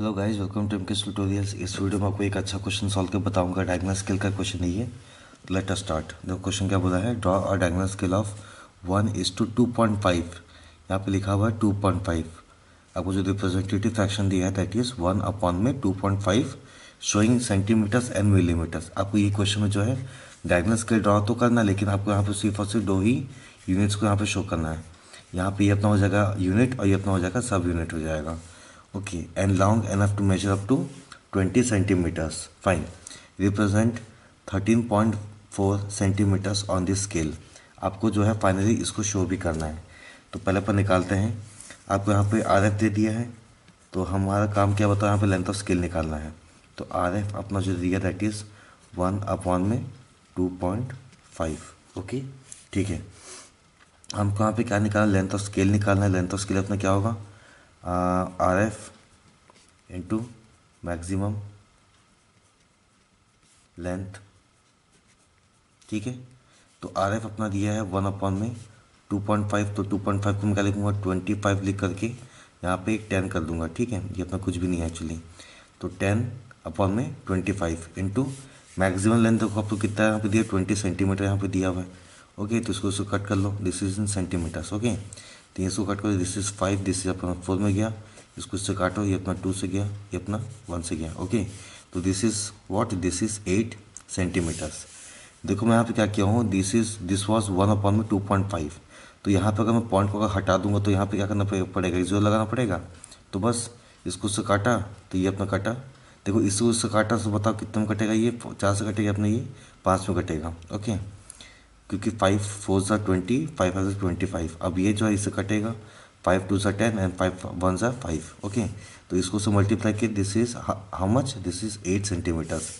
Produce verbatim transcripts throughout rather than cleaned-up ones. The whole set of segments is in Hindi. Hello guys, welcome to MKS tutorials. इस वीडियो में आपको एक अच्छा क्वेश्चन सॉल्व कर बताऊंगा। डायगोनल स्केल का क्वेश्चन है ये। Let us start. देखो क्वेश्चन क्या बोला है, draw a diagonal scale of one is to two point five. यहाँ पे लिखा हुआ है टू पॉइंट फाइव। आपको जो रिप्रेजेंटेटिव फ्रैक्शन दिया है दैट इज वन अपॉन में two point five showing centimetres and millimetres. आपको ये क्वेश्चन में जो है डायगोनल स्केल ड्रॉ तो करना, लेकिन आपको यहाँ पर सिर्फ और सिर्फ दो ही यूनिट्स को यहाँ पर शो करना है। यहाँ पर ये अपना हो जाएगा यूनिट और ये अपना हो जाएगा सब यूनिट हो जाएगा। Okay, and long enough to measure up to twenty centimetres. Fine, represent thirteen point four centimetres on this scale. आपको जो है फाइनली इसको शो भी करना है। तो पहले पर निकालते हैं। आपको यहाँ पे आर एफ दे दिया है, तो हमारा काम क्या बताओ, यहाँ पे लेंथ ऑफ स्केल निकालना है। तो आर एफ अपना जो दिया दैट इज़ वन अपॉन में टू पॉइंट फाइव। ओके, ठीक है। हमको यहाँ पे क्या निकालना, लेंथ ऑफ स्केल निकालना है। लेंथ ऑफ स्केल अपना क्या होगा, R F into maximum length. ठीक है, तो आर एफ अपना दिया है वन अपॉन में टू पॉइंट फाइव। तो टू पॉइंट फाइव को मैं क्या लिखूँगा, ट्वेंटी फाइव लिख करके यहाँ पे एक टेन कर दूंगा। ठीक है, ये अपना कुछ भी नहीं है एक्चुअली। तो टेन अपॉन में twenty five into maximum length. देखो आपको कितना यहाँ पे दिया, ट्वेंटी सेंटीमीटर यहाँ पे दिया हुआ है। ओके, तो इसको इसको कट कर लो, this is in centimetres. Okay, तो इसको काट करो, this is five, this is अपना फोर में गया। इसको इससे काटो, ये अपना टू से गया, ये अपना वन से गया। ओके, तो this is what, this is eight centimetres. देखो मैं यहाँ पे क्या किया हूँ, this is this was one upon में टू पॉइंट फाइव। तो यहाँ पे अगर मैं पॉइंट को अगर हटा दूंगा तो यहाँ पे क्या करना पड़ेगा, जीरो लगाना पड़ेगा। तो बस इसको उससे काटा, तो ये अपना काटा। देखो इसको उससे काटा, तो बताओ कितने में कटेगा, ये चार से कटेगा अपना, ये पाँच में कटेगा। ओके, क्योंकि फाइव फोर सा twenty, five five twenty five. अब ये जो है इससे कटेगा, फाइव टू सा टेन एंड फाइव वन सा फाइव। ओके, तो इसको से मल्टीप्लाई किया, this is how much, this is eight centimetres.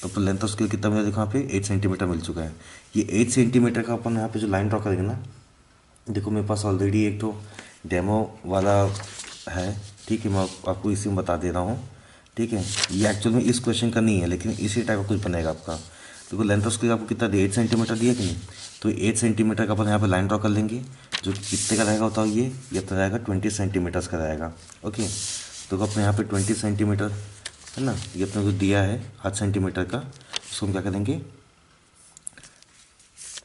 तो अपन लेंथ ऑफ स्केल कितना मिला, देखो यहाँ पे एट सेंटीमीटर मिल चुका है। ये एट सेंटीमीटर का अपन यहाँ पे जो लाइन ड्रॉ करेंगे ना, देखो मेरे पास ऑलरेडी एक तो डेमो वाला है। ठीक है, मैं आपको इसी में बता दे रहा हूँ। ठीक है, ये एक्चुअल में इस क्वेश्चन का नहीं है, लेकिन इसी टाइप का कुछ बनेगा आपका। देखो लेंथ ऑफ स्केल आपको कितना दिया, एट सेंटीमीटर दिया कि नहीं। तो एट सेंटीमीटर का अपन यहाँ पे लाइन ड्रॉ कर लेंगे, जो कितने का रहेगा बताओ, ये ये अपना रहेगा ट्वेंटी सेंटीमीटर्स का रहेगा। ओके, तो अपने यहाँ पे ट्वेंटी सेंटीमीटर है ना, ये अपने को दिया है आठ सेंटीमीटर का, उसको हम क्या करेंगे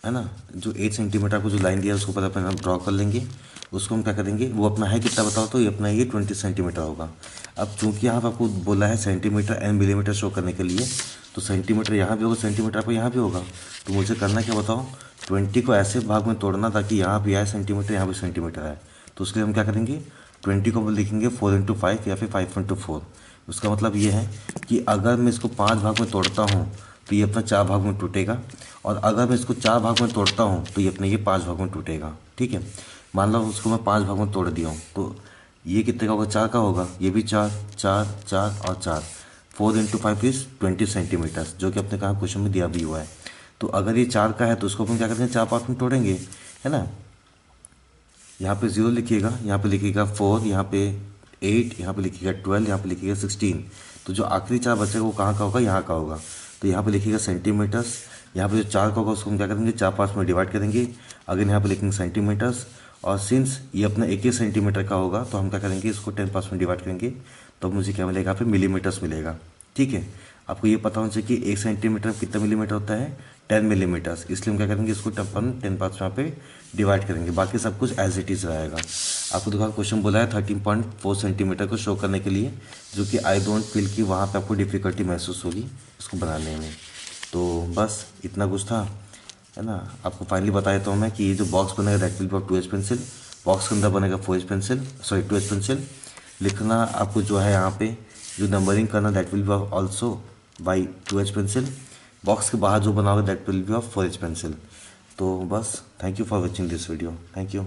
है ना, जो एट सेंटीमीटर को जो लाइन दिया उसको पहले अपने हम ड्रॉ कर लेंगे। उसको हम क्या करेंगे, वो अपना है कितना बताओ, तो ये अपना ये ट्वेंटी सेंटीमीटर होगा। अब चूंकि यहाँ पर आपको बोला है सेंटीमीटर एंड मिलीमीटर शो करने के लिए, तो सेंटीमीटर यहाँ भी होगा, सेंटीमीटर आपको यहाँ भी होगा। तो मुझे करना क्या बताओ, ट्वेंटी को ऐसे भाग में तोड़ना ताकि यहाँ भी आए सेंटीमीटर, यहाँ भी सेंटीमीटर आए। तो उसके लिए हम क्या करेंगे, ट्वेंटी को हम लिखेंगे फोर इंटू फाइव या फिर फाइव इंटू फोर। उसका मतलब ये है कि अगर मैं इसको पाँच भाग में तोड़ता हूँ तो ये अपना चार भाग में टूटेगा, और अगर मैं इसको चार भाग में तोड़ता हूँ तो ये अपने ये पाँच भाग में टूटेगा। ठीक है, मान लो उसको मैं पाँच भाग में तोड़ दिया हूँ, तो ये कितने का होगा, चार का होगा। ये भी चार चार चार और चार। Four into five is twenty centimetres, जो कि अपने कहा क्वेश्चन में दिया भी हुआ है। तो अगर ये चार का है तो उसको अपन क्या करते हैं, चार पार्ट में तोड़ेंगे है ना। यहाँ पे जीरो लिखिएगा, यहाँ पे लिखिएगा फोर, यहाँ पे एट, यहाँ पे लिखिएगा ट्वेल्व, यहाँ पे लिखिएगा सिक्सटीन। तो जो आखिरी चार बचेगा वो कहाँ का होगा, यहाँ का होगा। तो यहाँ पे लिखिएगा सेंटीमीटर्स। यहाँ पे जो चार का होगा उसको हम क्या करेंगे, चार पार्ट में डिवाइड करेंगे। अगेन यहाँ पे लिखेंगे सेंटीमीटर्स, और सिंस ये अपना एक ही सेंटीमीटर का होगा तो हम क्या करेंगे, इसको टेन पार्ट में डिवाइड करेंगे। तो मुझे क्या मिलेगा, यहाँ पे मिलीमीटर्स मिलेगा। ठीक है, आपको ये पता होना चाहिए कि एक सेंटीमीटर कितना मिलीमीटर होता है, टेन मिलीमीटर्स। इसलिए हम क्या करेंगे, इसको टपन टेन पार्ट्स यहाँ पे डिवाइड करेंगे, बाकी सब कुछ एज इट इज़ रहेगा। आपको देखो क्वेश्चन बोला है थर्टीन पॉइंट फोर सेंटीमीटर को शो करने के लिए, जो कि आई डोंट फील कि वहाँ पे आपको डिफ़िकल्टी महसूस होगी इसको बनाने में। तो बस इतना कुछ था है ना। आपको फाइनली बता देता हूँ मैं कि ये जो बॉक्स बनेगा that will be two H pencil. Box के अंदर बनेगा four H pencil, sorry two H pencil. लिखना आपको जो है यहाँ पे जो नंबरिंग करना that will be also by two H pencil. Box के बाहर जो बनाओगे that will be of four H pencil. तो बस, thank you for watching this video. Thank you.